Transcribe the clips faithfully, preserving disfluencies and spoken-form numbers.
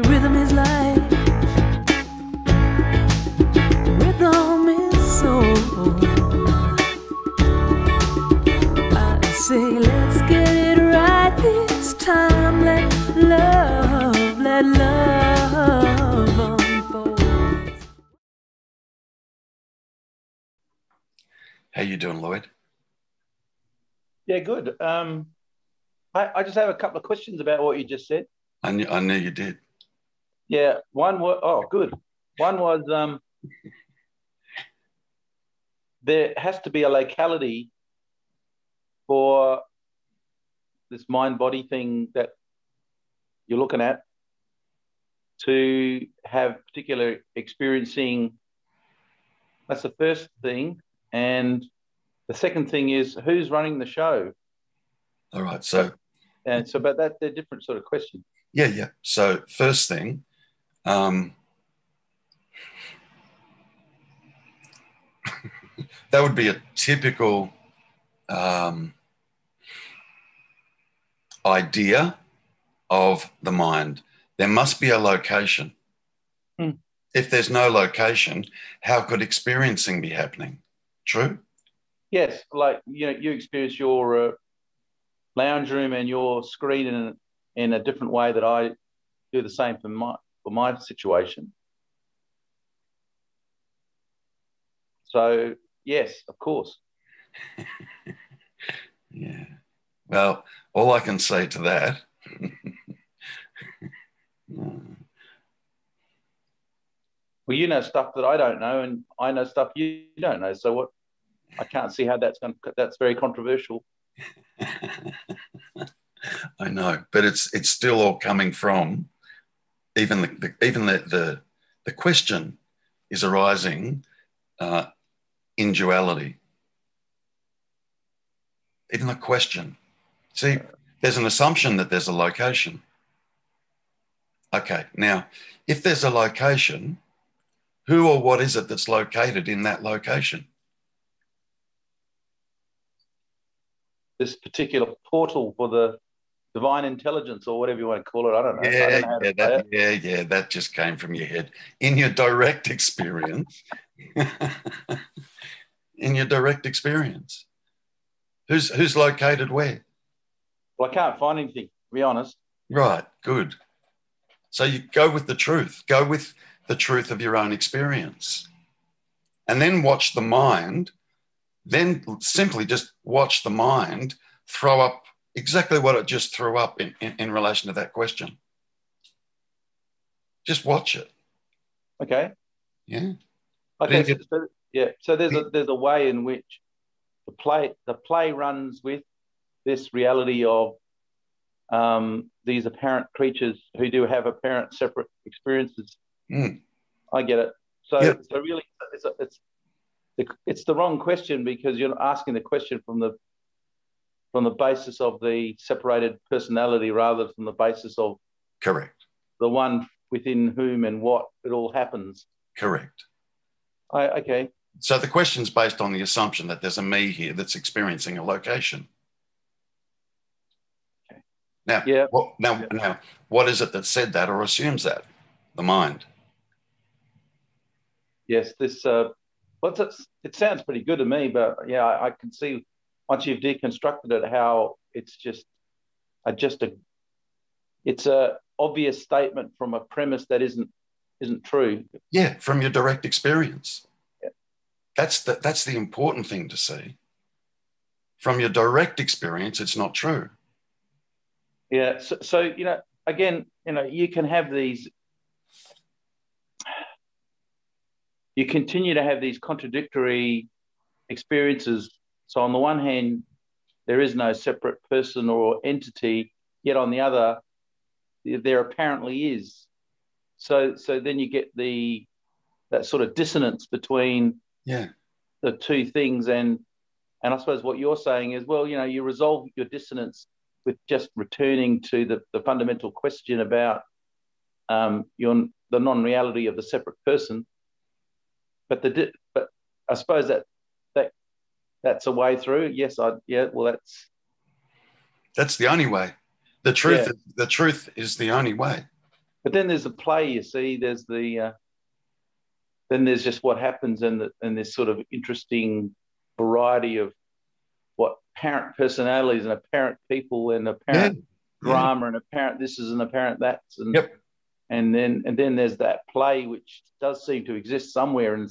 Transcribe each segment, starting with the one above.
Rhythm is life. Rhythm is soul. I say, let's get it right this time. Let love, let love unfold. How you doing, Lloyd? Yeah, good. Um, I, I just have a couple of questions about what you just said. I knew, I knew you did. Yeah, one was, oh, good. One was, um, there has to be a locality for this mind-body thing that you're looking at to have particular experiencing. That's the first thing. And the second thing is, who's running the show? All right, so. And so, but that, they're different sort of questions. Yeah, yeah. So first thing, um, that would be a typical um, idea of the mind. There must be a location. Mm. If there's no location, how could experiencing be happening? True? Yes, like, you know, you experience your uh, lounge room and your screen and in a different way that I do the same for my for my situation. So yes, of course. Yeah. Well, all I can say to that well, you know stuff that I don't know, and I know stuff you don't know. So what? I can't see how that's going to, that's very controversial. I know, but it's it's still all coming from, even the, the even the, the the question is arising uh, in duality. Even the question, see, there's an assumption that there's a location. Okay, now if there's a location, who or what is it that's located in that location? This particular portal for the divine intelligence, or whatever you want to call it, I don't know. Yeah, I don't know how to yeah, that, yeah, yeah, that just came from your head. In your direct experience, in your direct experience, who's who's located where? Well, I can't find anything, to be honest. Right, good. So you go with the truth. Go with the truth of your own experience, and then watch the mind. Then simply just watch the mind throw up exactly what it just threw up in, in, in relation to that question. Just watch it. Okay. Yeah. Okay. So, so, yeah. So there's a there's a way in which the play the play runs with this reality of um, these apparent creatures who do have apparent separate experiences. Mm. I get it. So yeah. So really, it's a, it's it's the wrong question, because you're asking the question from the on the basis of the separated personality rather than from the basis of correct the one within whom and what it all happens. Correct. I, okay. So the question's based on the assumption that there's a me here that's experiencing a location. Okay. Now, yeah. what, now, yeah. now, what is it that said that or assumes that? The mind. Yes, this, uh, what's it, it sounds pretty good to me, but yeah, I, I can see once you've deconstructed it, how it's just a, just a, it's a obvious statement from a premise that isn't isn't true. Yeah, from your direct experience. Yeah. That's the that's the important thing to see. From your direct experience, it's not true. Yeah. So, so you know, again, you know, you can have these. You continue to have these contradictory experiences. So on the one hand, there is no separate person or entity, yet on the other, there apparently is. So so then you get the that sort of dissonance between yeah. the two things. And and I suppose what you're saying is, well, you know, you resolve your dissonance with just returning to the, the fundamental question about um, your the non-reality of the separate person. But the but I suppose that that's a way through. Yes, I. Yeah. Well, that's that's the only way. The truth. Yeah. Is, the truth is the only way. But then there's the play, you see. There's the uh, then there's just what happens in the in this sort of interesting variety of what apparent personalities and apparent people and apparent yeah. drama yeah. and apparent this is and apparent that's and yep. and then and then there's that play which does seem to exist somewhere in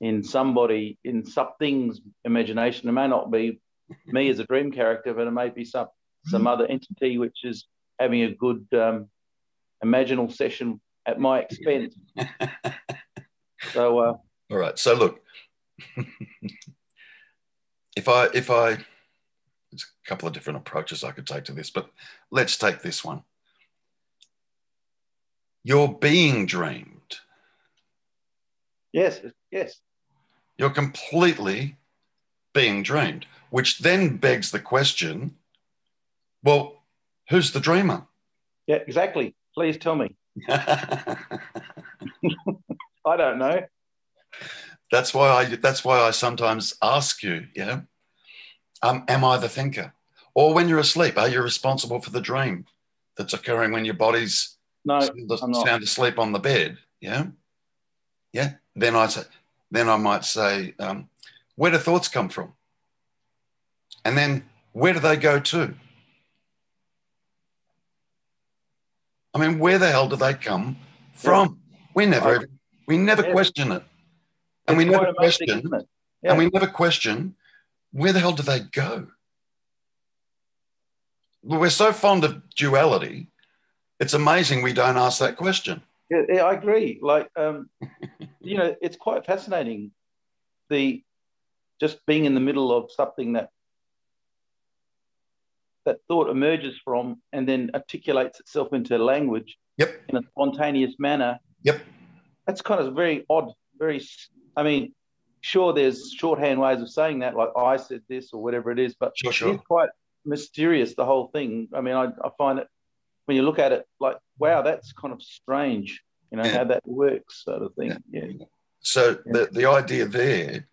in somebody in something's imagination. It may not be me as a dream character, but it may be some some other entity which is having a good um, imaginal session at my expense. So, uh, all right. So look, if I if I, there's a couple of different approaches I could take to this, but let's take this one. You're being dreamed. Yes, yes. You're completely being dreamed, which then begs the question, well, who's the dreamer? Yeah, exactly. Please tell me. I don't know. That's why I that's why I sometimes ask you, you know, um, am I the thinker? Or when you're asleep, are you responsible for the dream that's occurring when your body's no, sound, sound asleep on the bed? Yeah. Yeah. Then I say, then I might say, um, where do thoughts come from? And then where do they go to? I mean, where the hell do they come from? Yeah. We never, okay. we never yeah. question it, and it's we never question, amazing, it? Yeah. and we never question where the hell do they go. We're so fond of duality; it's amazing we don't ask that question. Yeah, yeah, I agree. Like, um, you know, it's quite fascinating. The just being in the middle of something that. that thought emerges from and then articulates itself into language yep. in a spontaneous manner. Yep. That's kind of very odd, very, I mean, sure, there's shorthand ways of saying that, like I said this or whatever it is, but sure, sure. it's quite mysterious, the whole thing. I mean, I, I find it, when you look at it, like, wow, that's kind of strange, you know, yeah. how that works sort of thing. Yeah. yeah. So yeah. The, the idea there,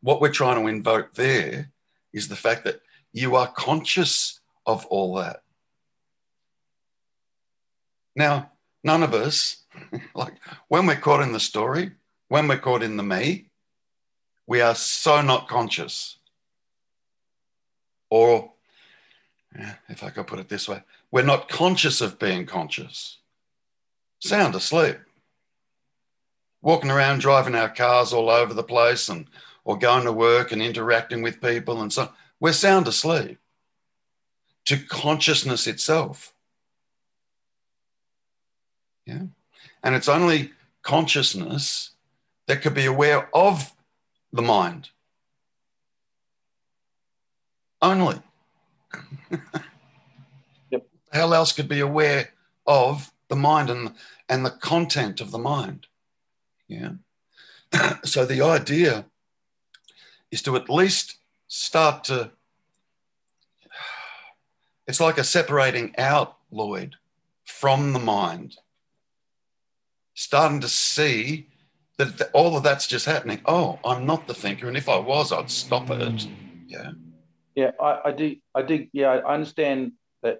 what we're trying to invoke there is the fact that you are conscious of all that. Now, none of us, like when we're caught in the story, when we're caught in the me, we are so not conscious. Or, if I could put it this way, we're not conscious of being conscious. Sound asleep. Walking around, driving our cars all over the place and or going to work and interacting with people and so on. We're sound asleep to consciousness itself. Yeah. And it's only consciousness that could be aware of the mind. Only. Yep. How else could be aware of the mind and, and the content of the mind? Yeah. So the idea is to at least start to, it's like a separating out, Lloyd, from the mind. Starting to see that all of that's just happening. Oh, I'm not the thinker, and if I was, I'd stop it. Yeah. Yeah, I, I do. I do. Yeah, I understand that.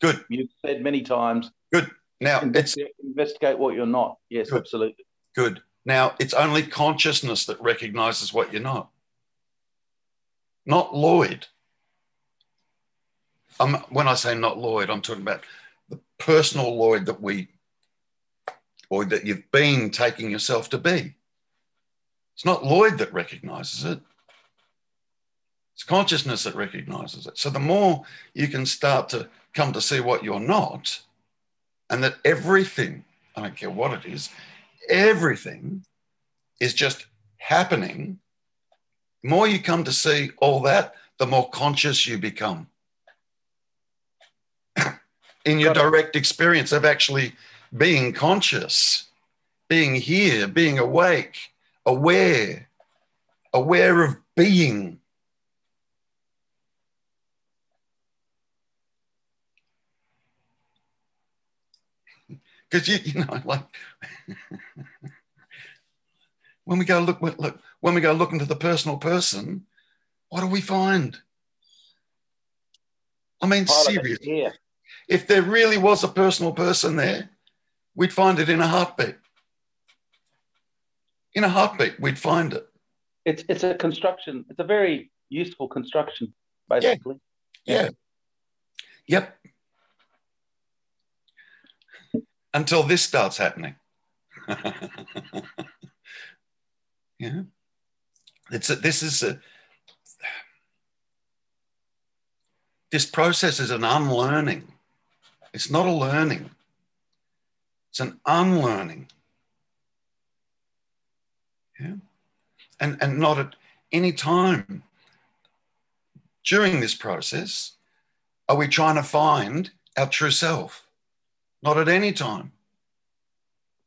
Good. You've said many times. Good. Now, investigate, it's, investigate what you're not. Yes, good. Absolutely. Good. Now, it's only consciousness that recognises what you're not. Not Lloyd. Um, when I say not Lloyd, I'm talking about the personal Lloyd that we, or that you've been taking yourself to be. It's not Lloyd that recognises it. It's consciousness that recognises it. So the more you can start to come to see what you're not, and that everything, I don't care what it is, everything is just happening. The more you come to see all that, the more conscious you become in your direct experience of actually being conscious, being here, being awake, aware, aware of being. Because, you, you know, like... When we go look, look, when we go look into the personal person, what do we find? I mean, seriously. If there really was a personal person there, we'd find it in a heartbeat. In a heartbeat, we'd find it. It's, it's a construction. It's a very useful construction, basically. Yeah. yeah. Yep. Until this starts happening. yeah. It's a, this is a, this process is an unlearning. It's not a learning. It's an unlearning. Yeah. And, and not at any time during this process are we trying to find our true self. Not at any time.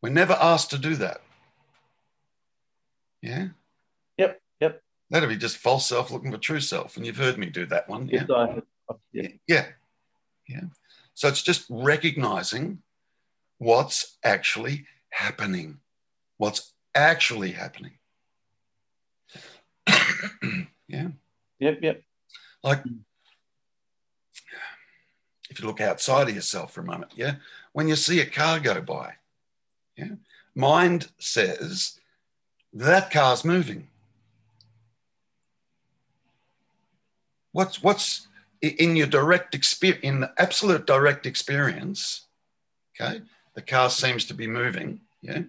We're never asked to do that. Yeah? Yep, yep. That'd be just false self looking for true self. And you've heard me do that one. Yeah. Yeah. Yeah. yeah. So it's just recognizing what's actually happening. What's actually happening. yeah. Yep, yep. Like, if you look outside of yourself for a moment, yeah, when you see a car go by, yeah, mind says that car's moving. What's what's in your direct experience, in the absolute direct experience, okay, the car seems to be moving, yeah,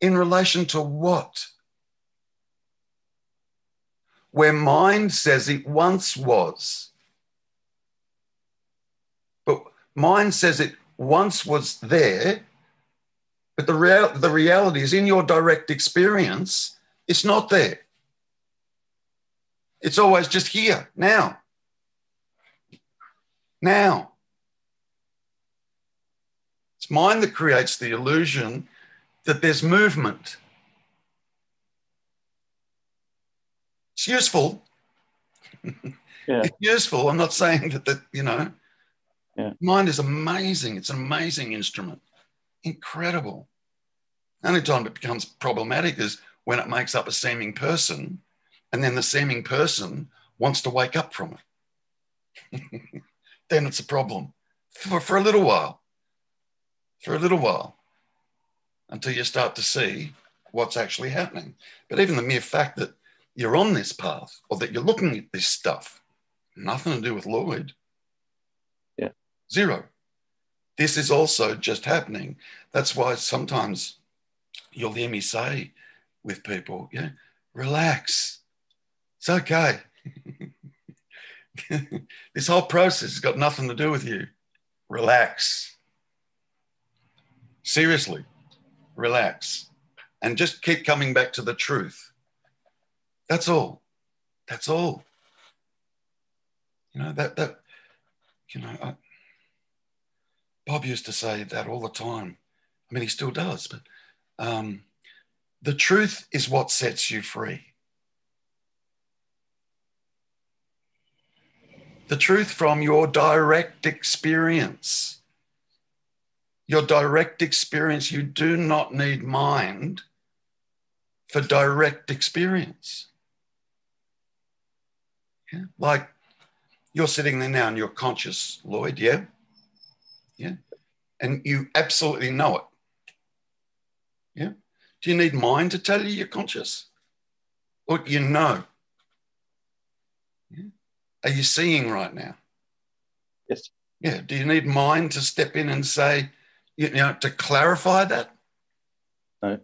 in relation to what? Where mind says it once was. Mind says it once was there, but the, real, the reality is in your direct experience, it's not there. It's always just here, now. Now. It's mind that creates the illusion that there's movement. It's useful. Yeah. It's useful. I'm not saying that, that you know, Yeah. Mind is amazing. It's an amazing instrument. Incredible. The only time it becomes problematic is when it makes up a seeming person and then the seeming person wants to wake up from it. Then it's a problem for, for a little while, for a little while, until you start to see what's actually happening. But even the mere fact that you're on this path or that you're looking at this stuff, nothing to do with Lloyd. Zero. This is also just happening. That's why sometimes you'll hear me say with people, yeah, relax. It's okay. This whole process has got nothing to do with you. Relax. Seriously, relax. And just keep coming back to the truth. That's all. That's all. You know, that, that, you know, I, Bob used to say that all the time. I mean, he still does, but um, the truth is what sets you free. The truth from your direct experience. Your direct experience, you do not need mind for direct experience. Yeah? Like you're sitting there now and you're conscious, Lloyd, yeah? Yeah, and you absolutely know it. Yeah, do you need mind to tell you you're conscious? Or you know? Yeah. Are you seeing right now? Yes. Yeah. Do you need mind to step in and say, you know, to clarify that? No.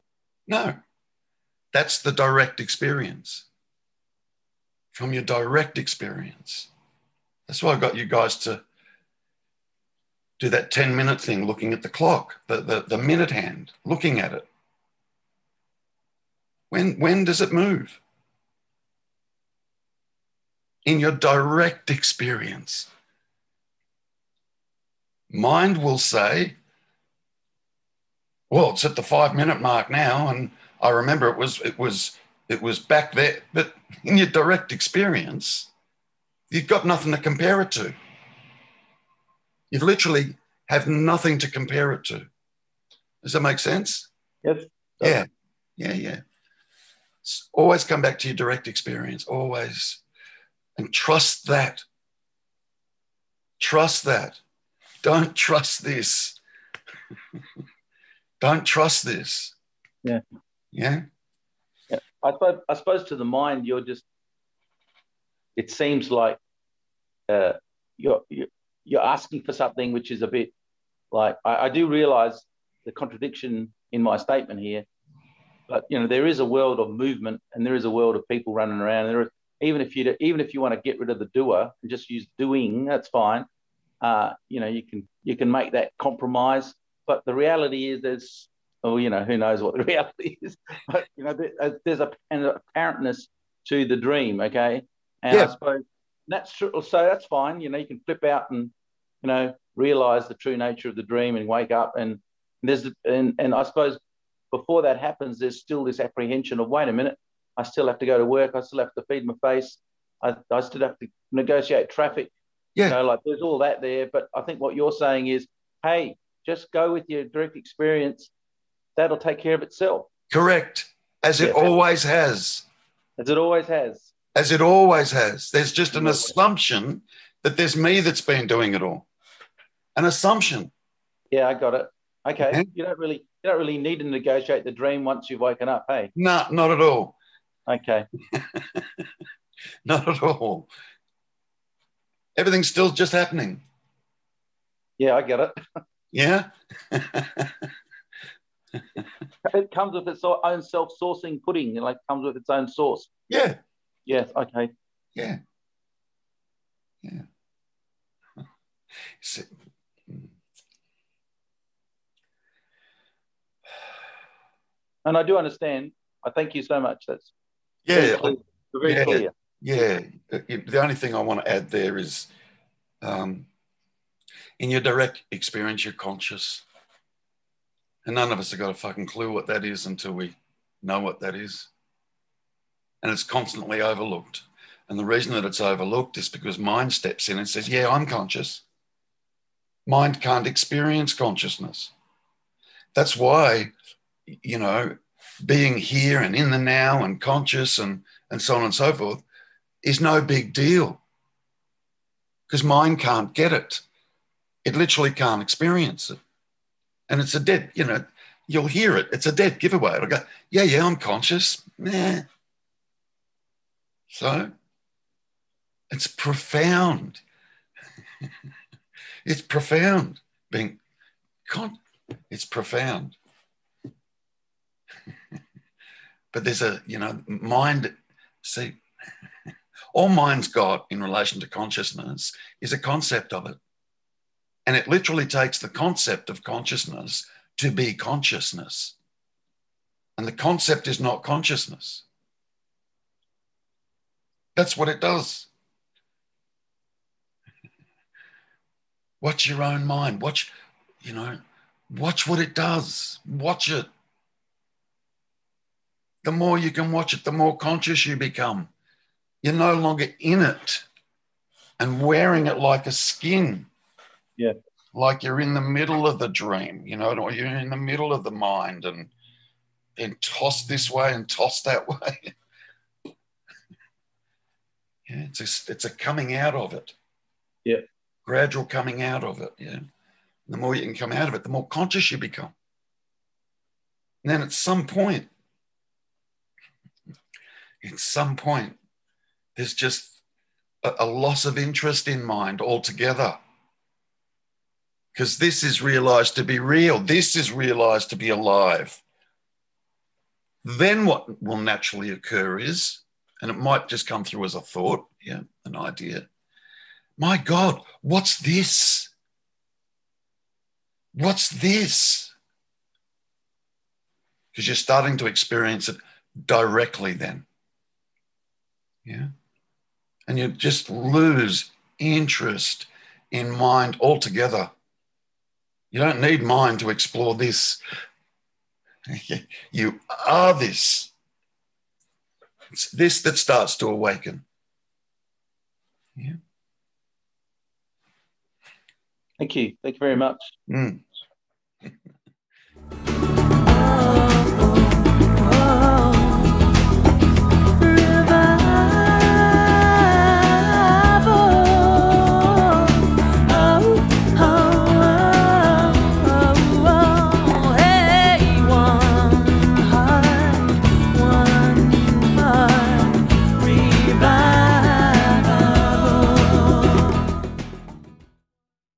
No. That's the direct experience. From your direct experience. That's why I got you guys to do that ten minute thing, looking at the clock, the, the, the minute hand, looking at it. When, when does it move? In your direct experience. Mind will say, well, it's at the five minute mark now, and I remember it was, it was, it was back there, but in your direct experience, you've got nothing to compare it to. You've literally have nothing to compare it to. Does that make sense? Yes. Yeah, yeah, yeah. Always come back to your direct experience, always. And trust that. Trust that. Don't trust this. Don't trust this. Yeah. Yeah. Yeah. I suppose, I suppose to the mind, you're just, it seems like uh, you're, you're asking for something which is a bit like, I, I do realize the contradiction in my statement here, but, you know, there is a world of movement and there is a world of people running around. And there is, even if you even if you want to get rid of the doer and just use doing, that's fine. Uh, you know, you can you can make that compromise. But the reality is there's, oh, you know, who knows what the reality is. But, you know, there, there's a, an apparentness to the dream, okay? And yeah. I suppose that's true. So that's fine. You know, you can flip out and, you know, realize the true nature of the dream and wake up. And there's and, and I suppose before that happens, there's still this apprehension of, wait a minute, I still have to go to work. I still have to feed my face. I, I still have to negotiate traffic. Yeah. You know, like there's all that there. But I think what you're saying is, hey, just go with your direct experience. That'll take care of itself. Correct. As it yeah. always has. As it always has. As it always has. There's just an assumption that there's me that's been doing it all. An assumption. Yeah, I got it. Okay. Yeah. You don't really you don't really need to negotiate the dream once you've woken up, hey? No, not at all. Okay. Not at all. Everything's still just happening. Yeah, I get it. Yeah? It comes with its own self-sourcing pudding. It like comes with its own sauce. Yeah. Yes, okay. Yeah. Yeah. So, and I do understand. I thank you so much. That's yeah, very clear. Very yeah, clear. Yeah. The only thing I want to add there is, um, in your direct experience, you're conscious, and none of us have got a fucking clue what that is until we know what that is, and it's constantly overlooked. And the reason that it's overlooked is because mind steps in and says, "Yeah, I'm conscious." Mind can't experience consciousness. That's why, you know, being here and in the now and conscious and, and so on and so forth is no big deal because mind can't get it. It literally can't experience it. And it's a dead, you know, you'll hear it. It's a dead giveaway. It'll go, yeah, yeah, I'm conscious. Nah. So it's profound. It's profound. Being con- it's profound. But there's a, you know, mind, see, all mind's got in relation to consciousness is a concept of it. And it literally takes the concept of consciousness to be consciousness. And the concept is not consciousness. That's what it does. Watch your own mind. Watch, you know, watch what it does. Watch it. The more you can watch it, the more conscious you become. You're no longer in it and wearing it like a skin. Yeah. Like you're in the middle of the dream, you know, or you're in the middle of the mind and then tossed this way and tossed that way. Yeah, it's a, it's a coming out of it. Yeah. Gradual coming out of it, yeah. The more you can come out of it, the more conscious you become. And then at some point, At some point, there's just a, a loss of interest in mind altogether. Because this is realized to be real. This is realized to be alive. Then what will naturally occur is, and it might just come through as a thought, yeah, an idea. My God, what's this? What's this? Because you're starting to experience it directly then. Yeah. And you just lose interest in mind altogether. You don't need mind to explore this. You are this. It's this that starts to awaken. Yeah. Thank you. Thank you very much. Mm.